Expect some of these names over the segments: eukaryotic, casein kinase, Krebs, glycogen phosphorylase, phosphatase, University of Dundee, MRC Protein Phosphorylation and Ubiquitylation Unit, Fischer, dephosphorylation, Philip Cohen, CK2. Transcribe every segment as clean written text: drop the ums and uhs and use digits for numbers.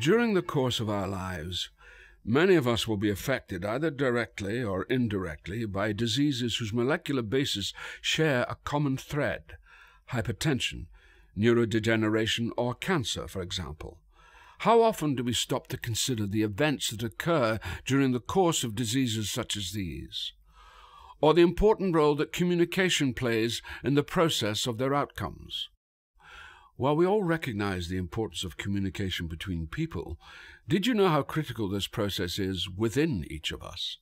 During the course of our lives, many of us will be affected, either directly or indirectly, by diseases whose molecular bases share a common thread: hypertension, neurodegeneration, or cancer, for example. How often do we stop to consider the events that occur during the course of diseases such as these, or the important role that communication plays in the process of their outcomes? While we all recognize the importance of communication between people, did you know how critical this process is within each of us?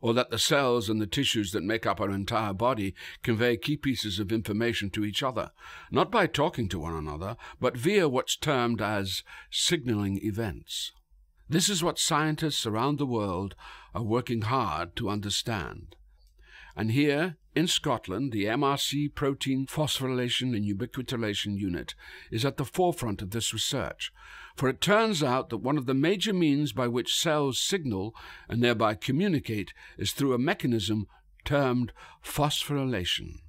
Or that the cells and the tissues that make up our entire body convey key pieces of information to each other, not by talking to one another, but via what's termed as signaling events. This is what scientists around the world are working hard to understand. And here, in Scotland, the MRC Protein Phosphorylation and Ubiquitylation Unit is at the forefront of this research, for it turns out that one of the major means by which cells signal and thereby communicate is through a mechanism termed phosphorylation.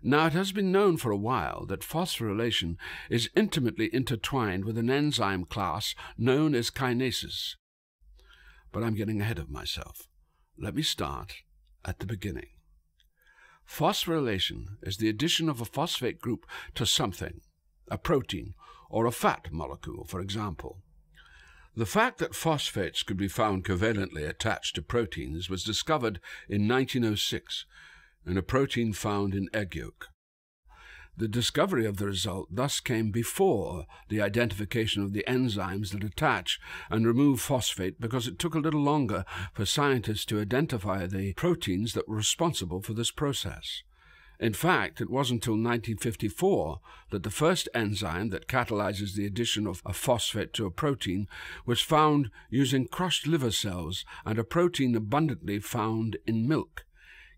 Now, it has been known for a while that phosphorylation is intimately intertwined with an enzyme class known as kinases. But I'm getting ahead of myself. Let me start at the beginning. Phosphorylation is the addition of a phosphate group to something, a protein, or a fat molecule, for example. The fact that phosphates could be found covalently attached to proteins was discovered in 1906 in a protein found in egg yolk. The discovery of the result thus came before the identification of the enzymes that attach and remove phosphate, because it took a little longer for scientists to identify the proteins that were responsible for this process. In fact, it wasn't until 1954 that the first enzyme that catalyzes the addition of a phosphate to a protein was found using crushed liver cells and a protein abundantly found in milk.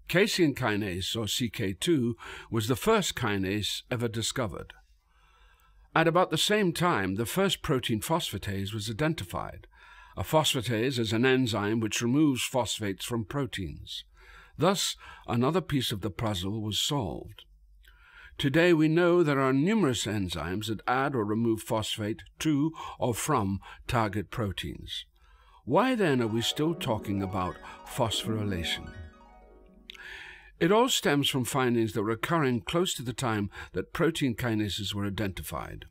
Casein kinase, or CK2, was the first kinase ever discovered. At about the same time, the first protein phosphatase was identified. A phosphatase is an enzyme which removes phosphates from proteins. Thus, another piece of the puzzle was solved. Today we know there are numerous enzymes that add or remove phosphate to or from target proteins. Why then are we still talking about phosphorylation? It all stems from findings that were occurring close to the time that protein kinases were identified.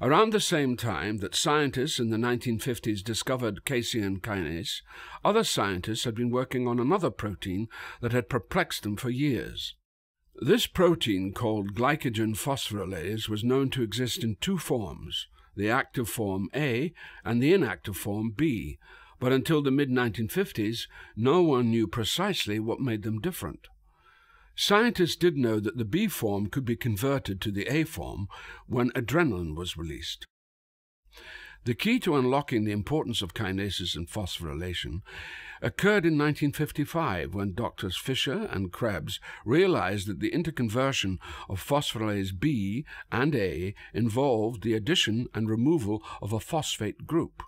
Around the same time that scientists in the 1950s discovered casein kinase, other scientists had been working on another protein that had perplexed them for years. This protein, called glycogen phosphorylase, was known to exist in two forms, the active form A and the inactive form B, but until the mid-1950s, no one knew precisely what made them different. Scientists did know that the B form could be converted to the A form when adrenaline was released. The key to unlocking the importance of kinases and phosphorylation occurred in 1955, when doctors Fischer and Krebs realized that the interconversion of phosphorylase B and A involved the addition and removal of a phosphate group.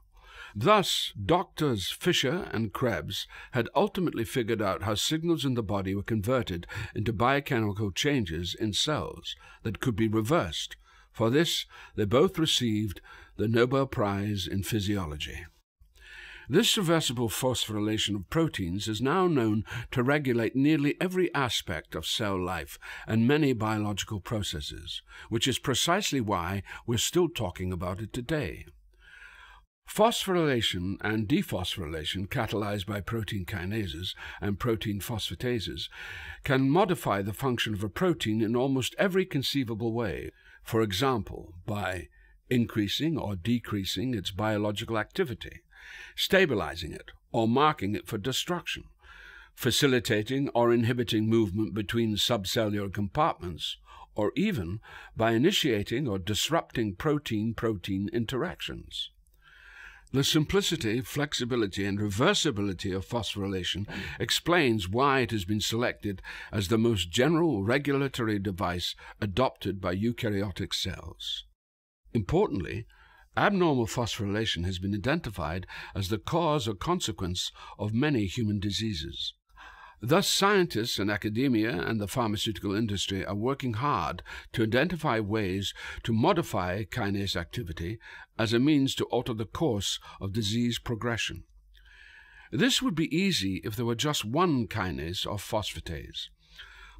Thus, doctors Fischer and Krebs had ultimately figured out how signals in the body were converted into biochemical changes in cells that could be reversed. For this, they both received the Nobel Prize in Physiology. This reversible phosphorylation of proteins is now known to regulate nearly every aspect of cell life and many biological processes, which is precisely why we're still talking about it today. Phosphorylation and dephosphorylation, catalyzed by protein kinases and protein phosphatases, can modify the function of a protein in almost every conceivable way, for example, by increasing or decreasing its biological activity, stabilizing it or marking it for destruction, facilitating or inhibiting movement between subcellular compartments, or even by initiating or disrupting protein-protein interactions. The simplicity, flexibility, and reversibility of phosphorylation explains why it has been selected as the most general regulatory device adopted by eukaryotic cells. Importantly, abnormal phosphorylation has been identified as the cause or consequence of many human diseases. Thus, scientists in academia and the pharmaceutical industry are working hard to identify ways to modify kinase activity as a means to alter the course of disease progression. This would be easy if there were just one kinase or phosphatase.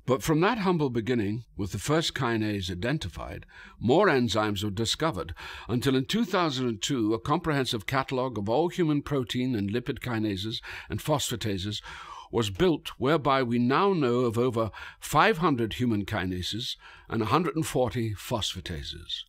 But from that humble beginning, with the first kinase identified, more enzymes were discovered, until in 2002 a comprehensive catalogue of all human protein and lipid kinases and phosphatases was built, whereby we now know of over 500 human kinases and 140 phosphatases.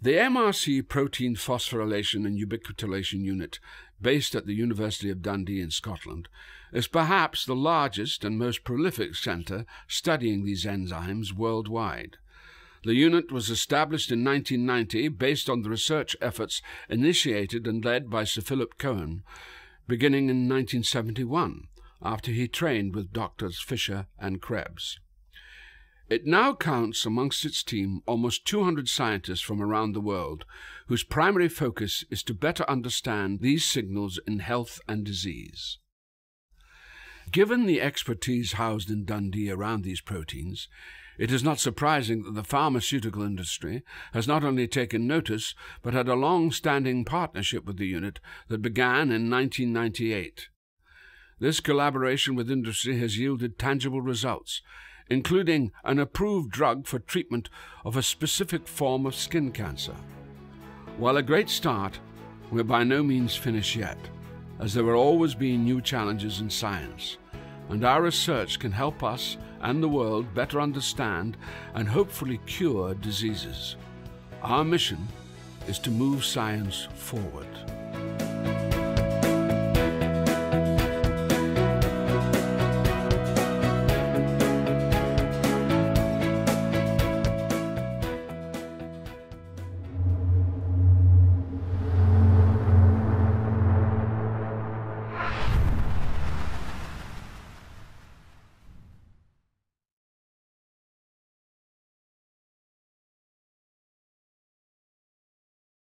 The MRC Protein Phosphorylation and Ubiquitylation Unit, based at the University of Dundee in Scotland, is perhaps the largest and most prolific centre studying these enzymes worldwide. The unit was established in 1990 based on the research efforts initiated and led by Sir Philip Cohen, beginning in 1971, after he trained with Drs. Fischer and Krebs. It now counts amongst its team almost 200 scientists from around the world, whose primary focus is to better understand these signals in health and disease. Given the expertise housed in Dundee around these proteins, it is not surprising that the pharmaceutical industry has not only taken notice, but had a long-standing partnership with the unit that began in 1998. This collaboration with industry has yielded tangible results, including an approved drug for treatment of a specific form of skin cancer. While a great start, we're by no means finished yet, as there will always be new challenges in science, and our research can help us and the world better understand and hopefully cure diseases. Our mission is to move science forward.